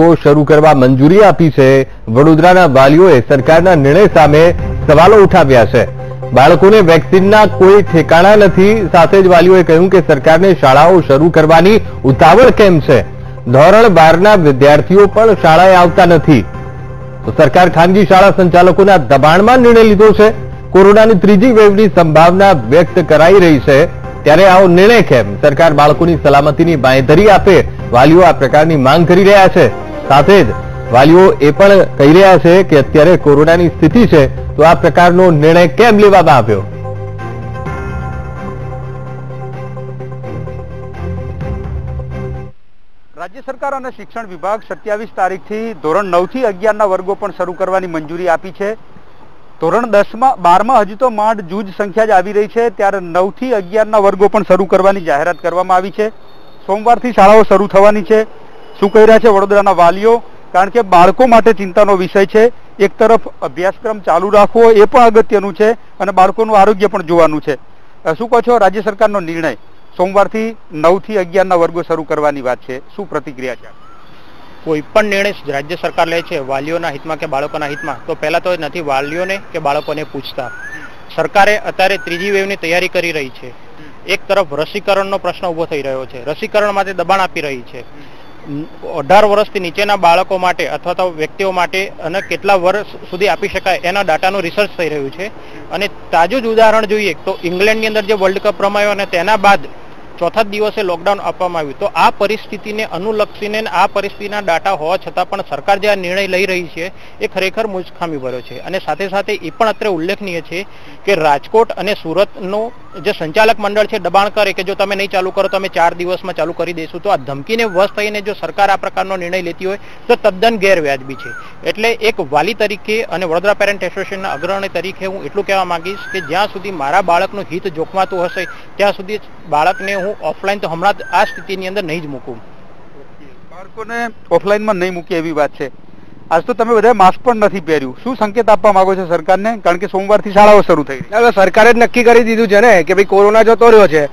शुरू करवा मंजूरी आपी है। वडोदराना वालीओए सरकारना निर्णय सामे सवालों उठाव्या है। बाळकोने वेक्सिनना कोई ठेकाणा नथी। साथे ज वालीओए कह्युं के सरकारने शाळाओ शुरू करवानी उतावळ केम छे। धोरण 12 ना विद्यार्थीओ पण शाळाए आवता नथी। तो सरकार खानगी शाळा संचालकोना दबाणमां निर्णय लीधो छे। कोरोनानी त्रीजी वेवनी संभावना व्यक्त कराई रही छे, त्यारे आवो निर्णय केम? सरकार बाळकोनी सलामतीनी बांयधरी आपे, वालीओ आ प्रकारनी मांग करी रह्या छे। वालीओ कही रहा है कि अत्यारे कोरोना की स्थिति है, तो आ प्रकार निर्णय केम लेवामां आव्यो? राज्य सरकार और शिक्षण विभाग 27 तारीख थी धोरण 9 थी 11 ना वर्गो पण शरू करवानी मंजूरी आपी है। धोरण 10 12 हजू तो मांड जूज संख्या ज आवी रही है, त्यारे 9 थी 11 ना वर्गो पण शरू करवानी जाहेरात करवामां आवी है। सोमवारथी शाळाओ शरू थवानी है। शू कही रहा है वडोदराना वालीओ? कारण के बाळको माटे चिंतानो विषय है। एक तरफ अभ्यासक्रम चालू राखवो ए पण अगत्यनुं छे अने बाळकोनुं आरोग्य पण जोवानुं छे। शुं कहो छो राज्य सरकारनो निर्णय? सोमवारथी 9 थी 11 ना वर्गो शरू करवानी वात छे, शुं प्रतिक्रिया छे? कोईपण निर्णय राज्य सरकार ले छे वालीओना हितमां के बाळकोना हितमां, तो पहेला तो नथी वालीओने के बाळकोने पूछता। सरकारे अत्यारे त्रीजी वेवनी तैयारी करी रही छे। एक तरफ रसीकरणनो प्रश्न ऊभो थई रह्यो छे, रसीकरण माटे दबाण आपी रही छे। 18 वर्षथी नीचेना बाळको माटे अथवा तो व्यक्तिओ माटे अने केटला वर्ष सुधी आपी शकाय एना डाटानो रिसर्च थई रह्युं छे। अने ताजो ज उदाहरण जोईए तो इंग्लेंडनी अंदर जे वर्ल्ड कप रमायो अने तेना बाद चौथा दिवसे लॉकडाउन आपवामां आव्युं। तो आ परिस्थितिने अनुलक्षीने आ परिस्थितिना डाटा होवा छतां पण सरकार जे आ निर्णय लई रही छे ए खरेखर मूर्खामीभर्यो छे। अने साथे साथे ए पण अत्रे उल्लेखनीय छे के राजकोट अने सूरतनो जे संचालक मंडळ छे दबाण करे के जो तमे नहीं चालू करो तो अमे 4 दिवसमां चालू करी दईशुं। तो आ धमकीने वश थईने जो सरकार आ प्रकारनो निर्णय लेती होय तो तद्दन गैरव्याजबी छे। एटले एक वाली तरीके अने वडोदरा पेरेंट एसोसिएशनना अग्रणी तरीके हूँ एटलुं कहेवा मांगीश के ज्यां सुधी मारा बाळकनुं हित जोखमातुं हशे त्यां सुधी बाळकने हूँ ऑफलाइन तो हमणां आ स्थितिनी अंदर नहीं ज मूकूं। बाळकोने ऑफलाइनमां नहीं मूकी एवी वात छे। आज तो तमे बधाए मास्क पण नथी पहेर्युं, शुं संकेत आपवा मांगो छो सरकारने? कारण के सोमवारथी शाळाओ शरू थई रही। सरकारे नक्की करी दीधुं छे ने के भाई कोरोना जतो रह्यो छे।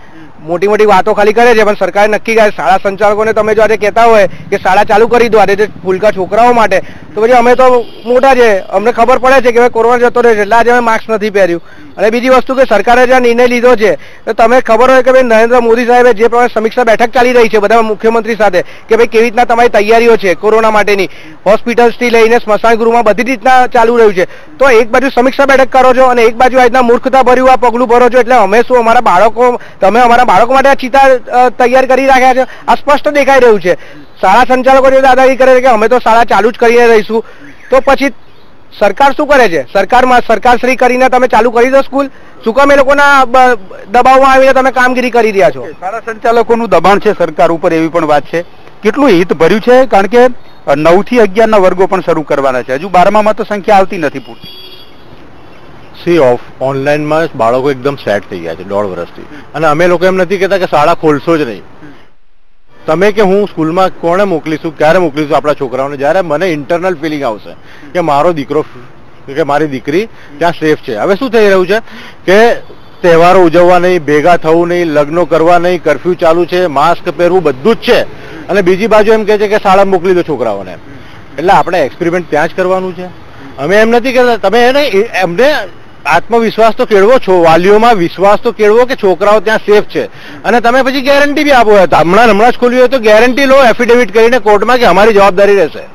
मोटी मोटी बातों खाली करे छे पण सरकारे नक्की करे। शाळा संचालकोने तमे जो आजे कहेता होय के शाळा चालू करी दो आजे जे फूलका छोकराओ माटे, तो पछी अमे तो मोटा छे, अमने खबर पडे छे के भाई कोरोना जतो रह्यो छे એટલે આજે मास्क नथी पहेर्युं। अने बीजी वस्तु के सरकारे जे निर्णय लीधो छे तो तमने खबर होय के भाई नरेंद्र मोदी साहेबे जे प्रमाणे समीक्षा बैठक चाली रही छे बधा मुख्यमंत्री साथे के भाई केवी रीतना तमारी तैयारीओ छे कोरोना माटेनी, हॉस्पिटल्स थी लईने स्मशान गृहमां बधी रीतना चालू रह्युं छे। तो एक बाजु समीक्षा बैठक करो छो अने एक बाजु आजना मूर्खता भर्युं आ पगलुं भरो छो, एटले अमे शुं अमारा बाळको तमे अमारा बाळको माटे चिता तैयार करी राख्या छे। आ स्पष्ट देखाई रह्युं छे। शाळा संचालको जे दादागिरी करे के अमे तो शाळा चालू ज करीने रहीशुं, तो पछी सरकार शुं करे छे? सरकारश्री करीने तमे चालू करी दो स्कूल? शुं कम ए लोकोना दबावमां आवीने तमे कामगीरी करी रह्या छो? शाळा संचालकोनुं दबाण छे सरकार उपर एवी पण वात छे। કેટલું હિત ભર્યું છે કારણ કે 9 થી 11 ના વર્ગો પણ શરૂ કરવાના છે, હજુ 12માં તો સંખ્યા આવતી નથી પૂરતી। સી ઓફ ઓનલાઈનમાં બાળકો એકદમ સેટ થઈ ગયા છે 1.5 વર્ષથી, અને અમે લોકો એમ નથી કહેતા કે શાળા ખોલશો જ નહીં। તમે કે હું સ્કૂલમાં કોને મોકલીશું, ક્યારે મોકલીશું આપણા છોકરાઓને? જ્યારે મને ઇન્ટરનલ ફિલિંગ આવશે કે મારો દીકરો કે મારી દીકરી ત્યાં સેફ છે। હવે શું થઈ રહ્યું છે કે તહેવારો ઉજવવા નહીં, ભેગા થવું નહીં, લગ્નો કરવા નહીં, કર્ફ્યુ ચાલુ છે, માસ્ક પહેરવું બધું જ છે, અને બીજી બાજુ એમ કહે છે કે શાળા મોકલી દો છોકરાઓને। એટલે આપણે એક્સપેરિમેન્ટ ત્યાં જ કરવાનું છે। અમે એમ નથી કે તમે એને એમને આત્મવિશ્વાસ તો કેળવો છો, વાલીઓમાં વિશ્વાસ તો કેળવો કે છોકરાઓ ત્યાં સેફ છે, અને તમે પછી ગેરંટી બી આપો। હમણાં જ ખોલ્યું હોય તો ગેરંટી લો એફિડેવિટ કરીને કોર્ટમાં કે અમારી જવાબદારી રહેશે।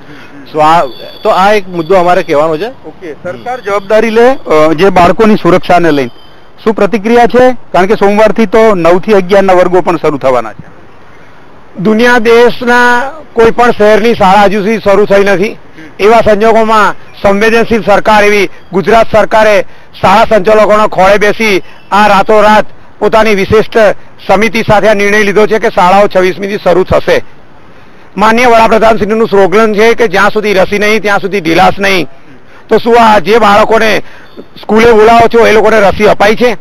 તો આ એક મુદ્દો અમારે કહેવાનો છે। ઓકે, સરકાર જવાબદારી લે જે બાળકોની સુરક્ષાને લઈને। શું પ્રતિક્રિયા છે? કારણ કે સોમવારથી તો 9 થી 11 ના વર્ગો પણ શરૂ થવાના છે। दुनिया देशना कोई पण शहेरनी शाळा हजू सुधी शरू थई नथी, एवा संजोगोमां संवेदनशील सरकार एवी गुजरात सरकारे शाळा संचालकोना खोळे बेसी आ रातोरात पोतानी विशिष्ट समिति साथे आ निर्णय लीधो छे के शाळाओ 26मीथी शरू थशे। माननीय वडाप्रधानश्रीनुं स्लोगन छे के ज्यां सुधी रसी नहीं त्यां सुधी ढीलास नहीं। तो शुं आ जे बाळकोने स्कूले बोलावो छो ए लोकोने रसी अपाई छे?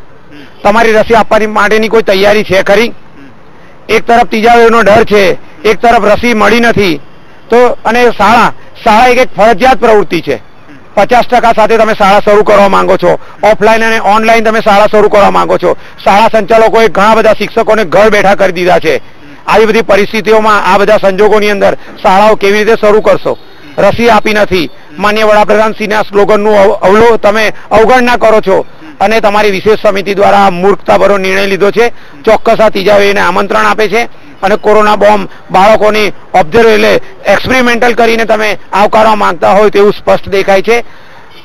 तमारी रसी आपवानी माटेनी कोई तैयारी छे खरी? एक तरफ तीजा वेवनो डर छे, एक तरफ रसी मळी नथी, तो अने शाळा एक फरजियात प्रवृत्ति छे। 50% साथे तमे शाळा शरू करवा मांगो छो, ऑफलाइन अने ऑनलाइन तमे शाळा शरू करवा मांगो छो। शाळा संचालकोए घणा बधा शिक्षकोने घर बेठा करी दीधा छे। આવી બધી પરિસ્થિતિઓમાં આ બધા સંજોગોની અંદર શાળાઓ કેવી રીતે શરૂ કરશો? રસી આપી નથી, માન્ય વડાપ્રધાનશ્રીના સ્લોગનનું અવગણના કરો છો અને તમારી વિશેષ સમિતિ દ્વારા મૂર્ખતાભરો નિર્ણય લીધો છે. ચોક્કસ આ ત્રીજા વેવને આમંત્રણ આપે છે અને કોરોના બોમ્બ બાળકોની ઓબ્ઝર્વ એટલે એક્સપેરિમેન્ટલ કરીને તમે આવકારવા માંગતા હોય તેવું સ્પષ્ટ દેખાય છે.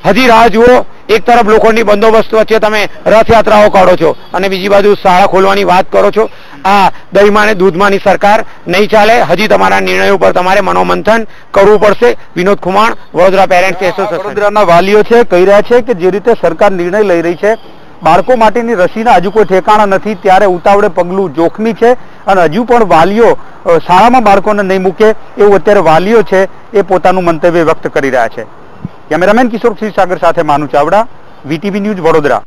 હજી રાહ જુઓ. એક તરફ લોકોની બંદોબસ્ત વચ્ચે તમે રથયાત્રાઓ કાઢો છો અને બીજી બાજુ શાળા ખોલવાની વાત કરો છો. આ દહીંમાં ને દૂધમાંની સરકાર નહીં ચાલે. હજી તમારા નિર્ણય ઉપર તમારે મનોમંથન કરવું પડશે. Vinod Khuman, Vadodara parents association. વડોદરાના વાલીઓ છે કહી રહ્યા છે કે જે રીતે સરકાર નિર્ણય લઈ રહી છે, બાળકો માટેની રસીના હજુ કોઈ ઠેકાણા નથી, ત્યારે ઉતાવળે પગલું જોખમી છે અને હજુ પણ વાલીઓ શાળામાં બાળકોને નહીં મૂકે એવું અત્યારે વાલીઓ છે એ પોતાનું મંતવ્ય વ્યક્ત કરી રહ્યા છે. કેમેરામેન કિશોર સિંહ સાગર સાથે માનુ ચાવડા, VTV ન્યૂઝ, વડોદરા.